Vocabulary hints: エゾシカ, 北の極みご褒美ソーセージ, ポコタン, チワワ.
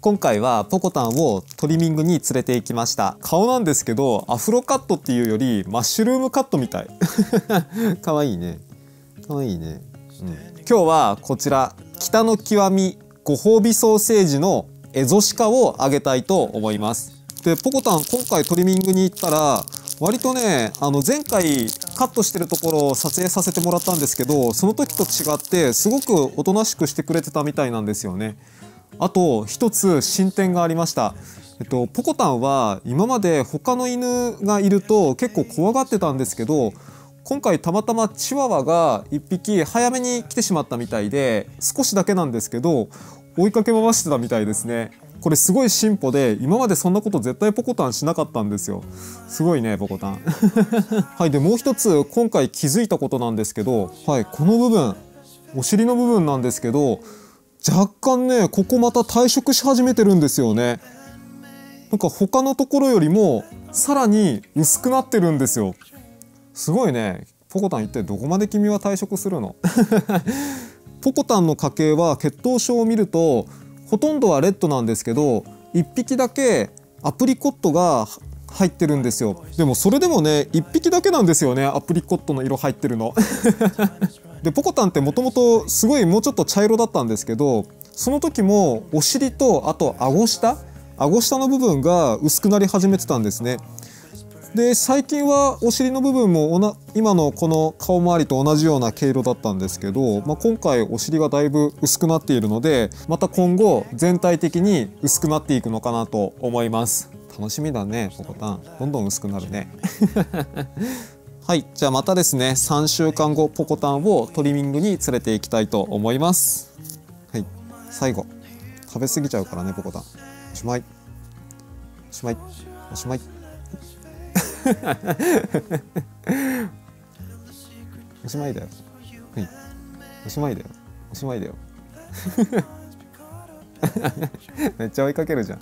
今回はポコタンをトリミングに連れて行きました。顔なんですけど、アフロカットっていうよりマッシュルームカットみたい。かわいいね。かわいいね。うん、今日はこちら、北の極みご褒美ソーセージのエゾシカをあげたいと思います。で、ポコタン今回トリミングに行ったら、割とね、前回カットしてるところを撮影させてもらったんですけど、その時と違ってすごくおとなしくしてくれてたみたいなんですよね。あと一つ進展がありました。ポコタンは今まで他の犬がいると結構怖がってたんですけど、今回たまたまチワワが1匹早めに来てしまったみたいで、少しだけなんですけど追いかけ回してたみたいですね。これすごい進歩で、今までそんなこと絶対ポコタンしなかったんですよ。すごいねポコタン。はい、でもう一つ今回気づいたことなんですけど、はい、この部分、お尻の部分なんですけど、若干ね、ここまた退色し始めてるんですよね。なんか他のところよりもさらに薄くなってるんですよ。すごいね。ポコタン一体どこまで君は退色するの？ポコタンの家系は血統書を見るとほとんどはレッドなんですけど、1匹だけアプリコットが入ってるんですよ。でもそれでもね、1匹だけなんですよね、アプリコットの色入ってるの。でポコタンってもともとすごいもうちょっと茶色だったんですけど、その時もお尻とあと顎下の部分が薄くなり始めてたんですね。で最近はお尻の部分も今のこの顔周りと同じような毛色だったんですけど、まあ、今回お尻がだいぶ薄くなっているので、また今後全体的に薄くなっていくのかなと思います。楽しみだねポコタン、どんどん薄くなるね。はい、じゃあまたですね、3週間後ポコタンをトリミングに連れていきたいと思います。はい、最後食べ過ぎちゃうからねポコタン。おしまいおしまいおしまいおしまいだよ、はい、おしまいだよおしまいだよ。めっちゃ追いかけるじゃん。